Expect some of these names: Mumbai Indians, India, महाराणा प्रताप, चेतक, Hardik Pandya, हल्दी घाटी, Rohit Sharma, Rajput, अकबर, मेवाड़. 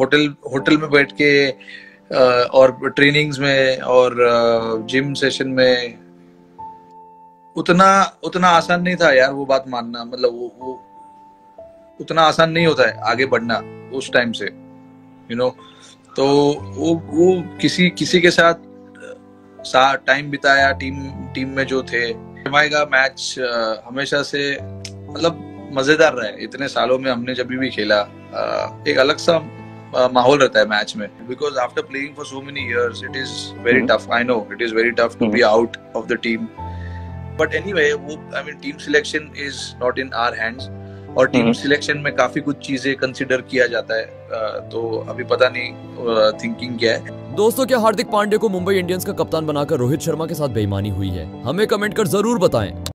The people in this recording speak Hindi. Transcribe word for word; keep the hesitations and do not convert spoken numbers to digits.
होटल होटल में बैठ के और ट्रेनिंग्स में और जिम सेशन में उतना उतना आसान नहीं था यार, वो बात मानना, मतलब वो, वो उतना आसान नहीं होता है आगे बढ़ना उस टाइम से, यू नो। तो वो वो किसी किसी के साथ साथ टाइम बिताया, टीम टीम में जो थे। मुंबई का मैच हमेशा से मतलब मजेदार रहा है, इतने सालों में हमने जब भी खेला एक अलग सा माहौल रहता है मैच में, because after playing for so many years it is very tough, I know it is very tough to be out of the team, but anyway वो I mean team selection is not in our hands, और टीम सिलेक्शन में काफी कुछ चीजें कंसिडर किया जाता है, तो अभी पता नहीं थिंकिंग क्या है। दोस्तों, क्या हार्दिक पांड्या को मुंबई इंडियंस का कप्तान बनाकर रोहित शर्मा के साथ बेईमानी हुई है? हमें कमेंट कर जरूर बताएं।